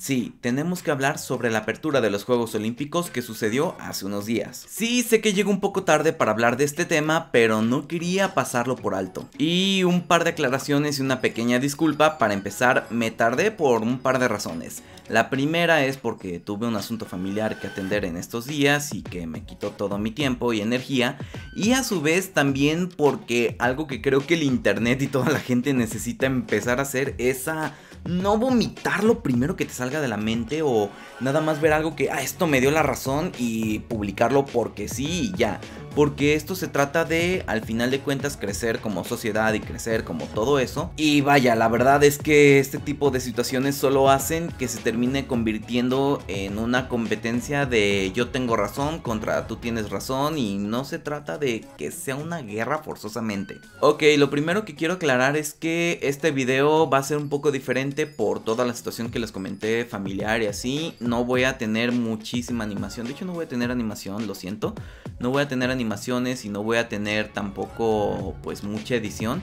Sí, tenemos que hablar sobre la apertura de los Juegos Olímpicos que sucedió hace unos días. Sí, sé que llego un poco tarde para hablar de este tema, pero no quería pasarlo por alto. Y un par de aclaraciones y una pequeña disculpa. Para empezar, me tardé por un par de razones. La primera es porque tuve un asunto familiar que atender en estos días y que me quitó todo mi tiempo y energía. Y a su vez también porque algo que creo que el internet y toda la gente necesita empezar a hacer es a no vomitar lo primero que te sale de la mente, o nada más ver algo que esto me dio la razón y publicarlo porque sí y ya, porque esto se trata de, al final de cuentas, crecer como sociedad y crecer como todo eso. Y vaya, la verdad es que este tipo de situaciones solo hacen que se termine convirtiendo en una competencia de yo tengo razón contra tú tienes razón, y no se trata de que sea una guerra forzosamente. Ok, lo primero que quiero aclarar es que este video va a ser un poco diferente por toda la situación que les comenté familiar y así. No voy a tener muchísima animación, de hecho no voy a tener animación, lo siento, no voy a tener animaciones y no voy a tener tampoco pues mucha edición.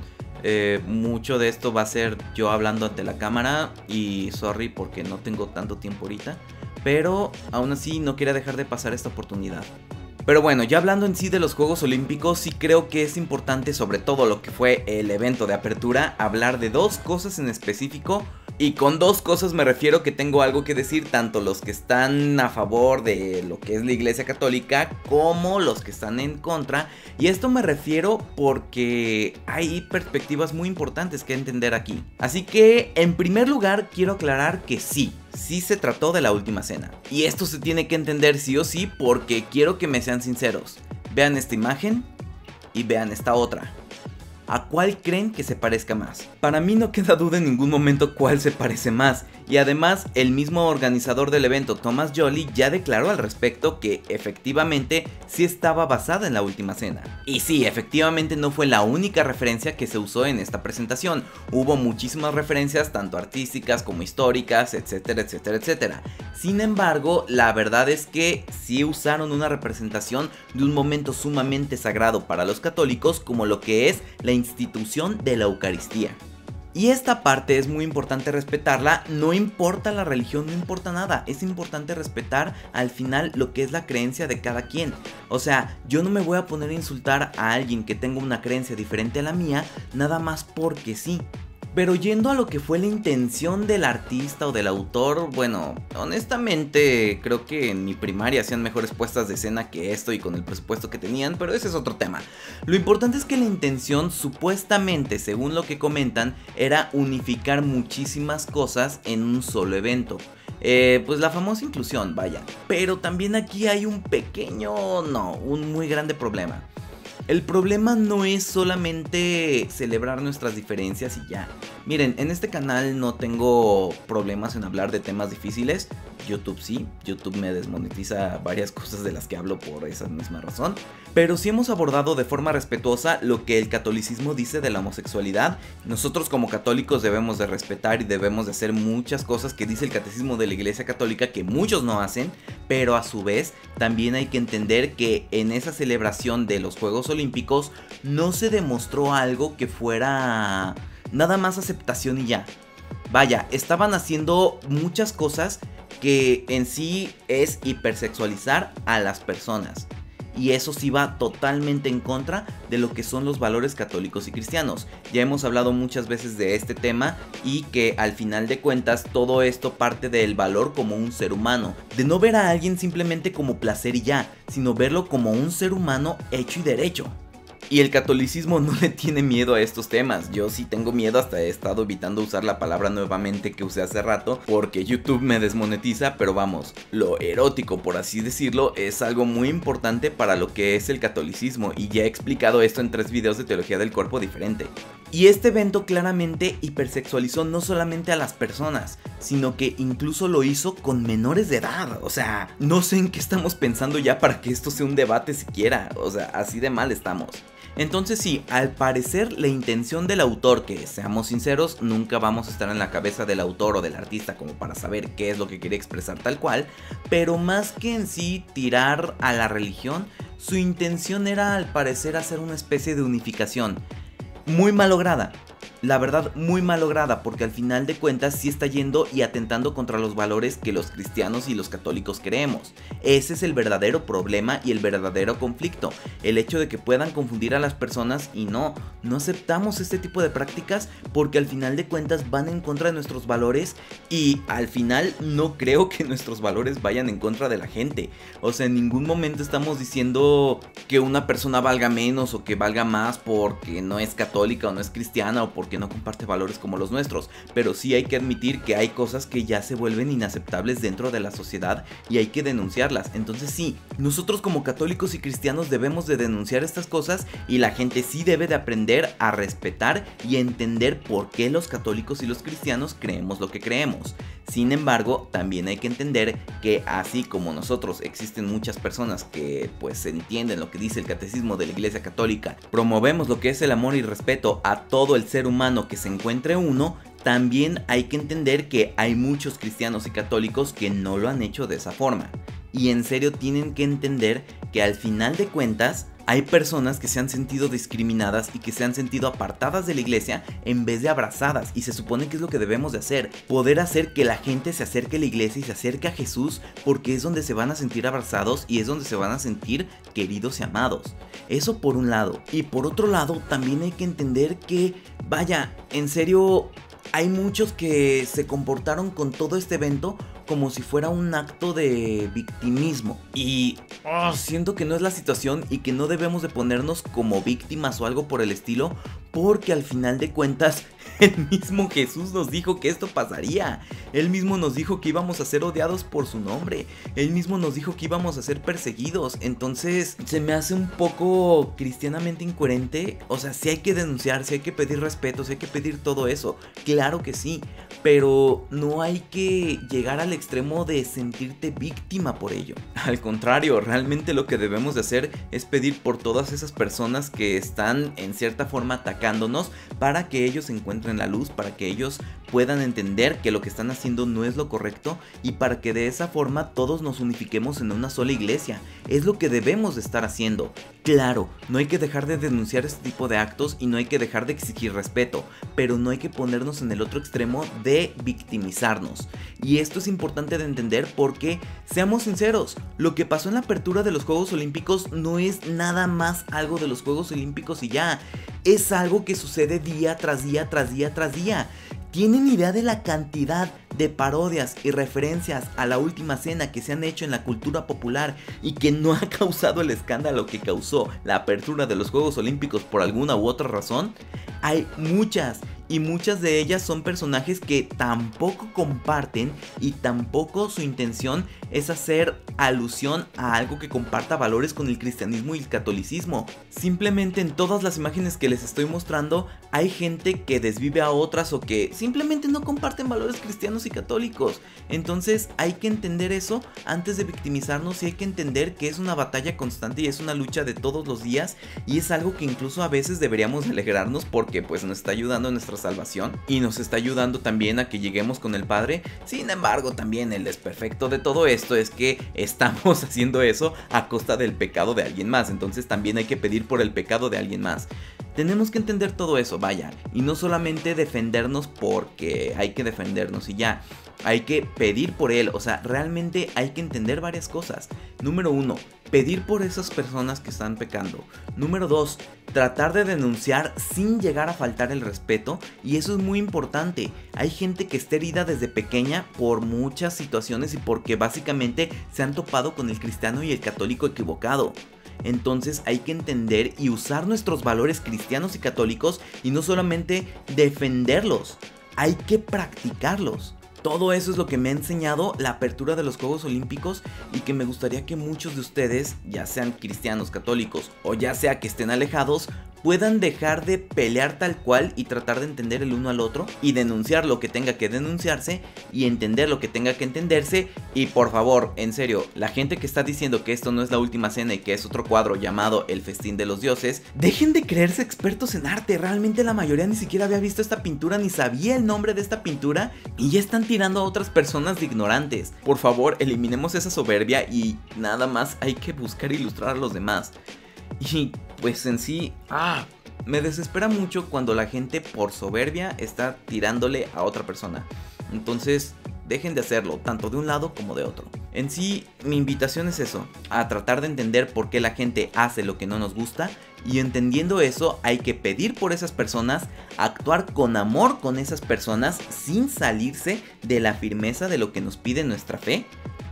Mucho de esto va a ser yo hablando ante la cámara, y sorry porque no tengo tanto tiempo ahorita, pero aún así no quería dejar de pasar esta oportunidad. Pero bueno, ya hablando en sí de los Juegos Olímpicos, sí creo que es importante, sobre todo lo que fue el evento de apertura, hablar de dos cosas en específico. Y con dos cosas me refiero que tengo algo que decir, tanto los que están a favor de lo que es la Iglesia Católica como los que están en contra. Y esto me refiero porque hay perspectivas muy importantes que entender aquí. Así que en primer lugar quiero aclarar que sí se trató de la Última Cena. Y esto se tiene que entender sí o sí, porque quiero que me sean sinceros. Vean esta imagen y vean esta otra. ¿A cuál creen que se parezca más? Para mí no queda duda en ningún momento cuál se parece más, y además el mismo organizador del evento, Thomas Jolly, ya declaró al respecto que efectivamente sí estaba basada en la Última Cena. Y sí, efectivamente no fue la única referencia que se usó en esta presentación, hubo muchísimas referencias tanto artísticas como históricas, etcétera, etcétera, etcétera. Sin embargo, la verdad es que sí usaron una representación de un momento sumamente sagrado para los católicos, como lo que es la institución de la Eucaristía. Y esta parte es muy importante respetarla, no importa la religión, no importa nada, es importante respetar al final lo que es la creencia de cada quien. O sea, yo no me voy a poner a insultar a alguien que tenga una creencia diferente a la mía, nada más porque sí. Pero yendo a lo que fue la intención del artista o del autor, bueno, honestamente creo que en mi primaria hacían mejores puestas de escena que esto y con el presupuesto que tenían, pero ese es otro tema. Lo importante es que la intención, supuestamente, según lo que comentan, era unificar muchísimas cosas en un solo evento. Pues la famosa inclusión, vaya. Pero también aquí hay un pequeño, no, un muy grande problema. El problema no es solamente celebrar nuestras diferencias y ya. Miren, en este canal no tengo problemas en hablar de temas difíciles. YouTube sí, YouTube me desmonetiza varias cosas de las que hablo por esa misma razón. Pero sí hemos abordado de forma respetuosa lo que el catolicismo dice de la homosexualidad. Nosotros como católicos debemos de respetar y debemos de hacer muchas cosas que dice el Catecismo de la Iglesia Católica que muchos no hacen. Pero a su vez también hay que entender que en esa celebración de los Juegos Olímpicos no se demostró algo que fuera nada más aceptación y ya. Vaya, estaban haciendo muchas cosas que en sí es hipersexualizar a las personas, y eso sí va totalmente en contra de lo que son los valores católicos y cristianos. Ya hemos hablado muchas veces de este tema, y que al final de cuentas todo esto parte del valor como un ser humano, de no ver a alguien simplemente como placer y ya, sino verlo como un ser humano hecho y derecho. Y el catolicismo no le tiene miedo a estos temas. Yo sí tengo miedo, hasta he estado evitando usar la palabra nuevamente que usé hace rato porque YouTube me desmonetiza, pero vamos, lo erótico, por así decirlo, es algo muy importante para lo que es el catolicismo, y ya he explicado esto en 3 videos de Teología del Cuerpo diferente. Y este evento claramente hipersexualizó no solamente a las personas, sino que incluso lo hizo con menores de edad. O sea, no sé en qué estamos pensando ya para que esto sea un debate siquiera, o sea, así de mal estamos. Entonces sí, al parecer la intención del autor, que seamos sinceros, nunca vamos a estar en la cabeza del autor o del artista como para saber qué es lo que quería expresar tal cual, pero más que en sí tirar a la religión, su intención era al parecer hacer una especie de unificación muy malograda. la verdad muy malograda, porque al final de cuentas sí está yendo y atentando contra los valores que los cristianos y los católicos queremos. Ese es el verdadero problema y el verdadero conflicto, el hecho de que puedan confundir a las personas y no aceptamos este tipo de prácticas porque al final de cuentas van en contra de nuestros valores y al final no creo que nuestros valores vayan en contra de la gente. O sea, en ningún momento estamos diciendo que una persona valga menos o que valga más porque no es católica o no es cristiana o porque no comparte valores como los nuestros, pero sí hay que admitir que hay cosas que ya se vuelven inaceptables dentro de la sociedad y hay que denunciarlas. Entonces sí, nosotros como católicos y cristianos debemos de denunciar estas cosas y la gente sí debe de aprender a respetar y entender por qué los católicos y los cristianos creemos lo que creemos. Sin embargo, también hay que entender que así como nosotros existen muchas personas que pues entienden lo que dice el Catecismo de la Iglesia Católica, promovemos lo que es el amor y respeto a todo el ser humano que se encuentre uno, también hay que entender que hay muchos cristianos y católicos que no lo han hecho de esa forma. Y en serio tienen que entender que al final de cuentas hay personas que se han sentido discriminadas y que se han sentido apartadas de la iglesia en vez de abrazadas, y se supone que es lo que debemos de hacer, poder hacer que la gente se acerque a la iglesia y se acerque a Jesús, porque es donde se van a sentir abrazados y es donde se van a sentir queridos y amados. Eso por un lado, y por otro lado también hay que entender que, vaya, en serio, hay muchos que se comportaron con todo este evento como si fuera un acto de victimismo y siento que no es la situación y que no debemos de ponernos como víctimas o algo por el estilo, porque al final de cuentas el mismo Jesús nos dijo que esto pasaría, él mismo nos dijo que íbamos a ser odiados por su nombre, él mismo nos dijo que íbamos a ser perseguidos. Entonces se me hace un poco cristianamente incoherente. O sea, sí hay que denunciar, sí hay que pedir respeto, sí hay que pedir todo eso, claro que sí, pero no hay que llegar al extremo de sentirte víctima por ello. Al contrario, realmente lo que debemos de hacer es pedir por todas esas personas que están en cierta forma atacándonos, para que ellos encuentren la luz, para que ellos puedan entender que lo que están haciendo no es lo correcto y para que de esa forma todos nos unifiquemos en una sola iglesia. Es lo que debemos de estar haciendo. Claro, no hay que dejar de denunciar este tipo de actos y no hay que dejar de exigir respeto, pero no hay que ponernos en el otro extremo de victimizarnos. Y esto es importante de entender porque, seamos sinceros, lo que pasó en la apertura de los Juegos Olímpicos no es nada más algo de los Juegos Olímpicos y ya, es algo que sucede día tras día tras día tras día. ¿Tienen idea de la cantidad de parodias y referencias a la Última Cena que se han hecho en la cultura popular y que no ha causado el escándalo que causó la apertura de los Juegos Olímpicos por alguna u otra razón? Hay muchas, y muchas de ellas son personajes que tampoco comparten y tampoco su intención es hacer alusión a algo que comparta valores con el cristianismo y el catolicismo. Simplemente en todas las imágenes que les estoy mostrando hay gente que desvive a otras o que simplemente no comparten valores cristianos y católicos. Entonces hay que entender eso antes de victimizarnos, y hay que entender que es una batalla constante y es una lucha de todos los días, y es algo que incluso a veces deberíamos alegrarnos porque pues nos está ayudando en nuestra salvación y nos está ayudando también a que lleguemos con el Padre. Sin embargo, también el desperfecto de todo esto es que estamos haciendo eso a costa del pecado de alguien más, entonces también hay que pedir por el pecado de alguien más. Tenemos que entender todo eso, vaya, y no solamente defendernos porque hay que defendernos y ya, hay que pedir por él. O sea, realmente hay que entender varias cosas. Número uno, pedir por esas personas que están pecando. Número dos, tratar de denunciar sin llegar a faltar el respeto, y eso es muy importante. Hay gente que está herida desde pequeña por muchas situaciones y porque básicamente se han topado con el cristiano y el católico equivocado. Entonces hay que entender y usar nuestros valores cristianos y católicos y no solamente defenderlos, hay que practicarlos. Todo eso es lo que me ha enseñado la apertura de los Juegos Olímpicos y que me gustaría que muchos de ustedes, ya sean cristianos, católicos o ya sea que estén alejados, puedan dejar de pelear tal cual y tratar de entender el uno al otro y denunciar lo que tenga que denunciarse y entender lo que tenga que entenderse. Y por favor, en serio, la gente que está diciendo que esto no es la Última Cena y que es otro cuadro llamado El Festín de los Dioses, dejen de creerse expertos en arte. Realmente la mayoría ni siquiera había visto esta pintura ni sabía el nombre de esta pintura y ya están tirando a otras personas de ignorantes. Por favor, eliminemos esa soberbia y nada más hay que buscar ilustrar a los demás. Y pues en sí, Me desespera mucho cuando la gente por soberbia está tirándole a otra persona. Entonces, dejen de hacerlo, tanto de un lado como de otro. En sí, mi invitación es eso, a tratar de entender por qué la gente hace lo que no nos gusta, y entendiendo eso hay que pedir por esas personas, actuar con amor con esas personas sin salirse de la firmeza de lo que nos pide nuestra fe.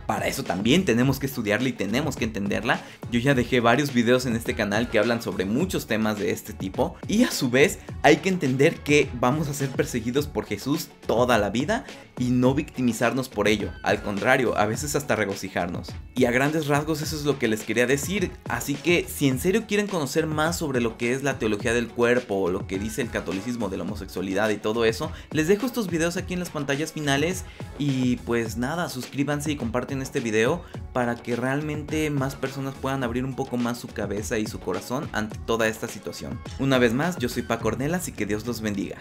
Para eso también tenemos que estudiarla y tenemos que entenderla. Yo ya dejé varios videos en este canal que hablan sobre muchos temas de este tipo. Y a su vez hay que entender que vamos a ser perseguidos por Jesús toda la vida y no victimizarnos por ello. Al contrario, a veces hasta regocijarnos. Y a grandes rasgos eso es lo que les quería decir. Así que si en serio quieren conocer más sobre lo que es la teología del cuerpo o lo que dice el catolicismo de la homosexualidad y todo eso, les dejo estos videos aquí en las pantallas finales. Y pues nada, suscríbanse y comparten en este video para que realmente más personas puedan abrir un poco más su cabeza y su corazón ante toda esta situación. Una vez más, yo soy Paco Ornelas y que Dios los bendiga.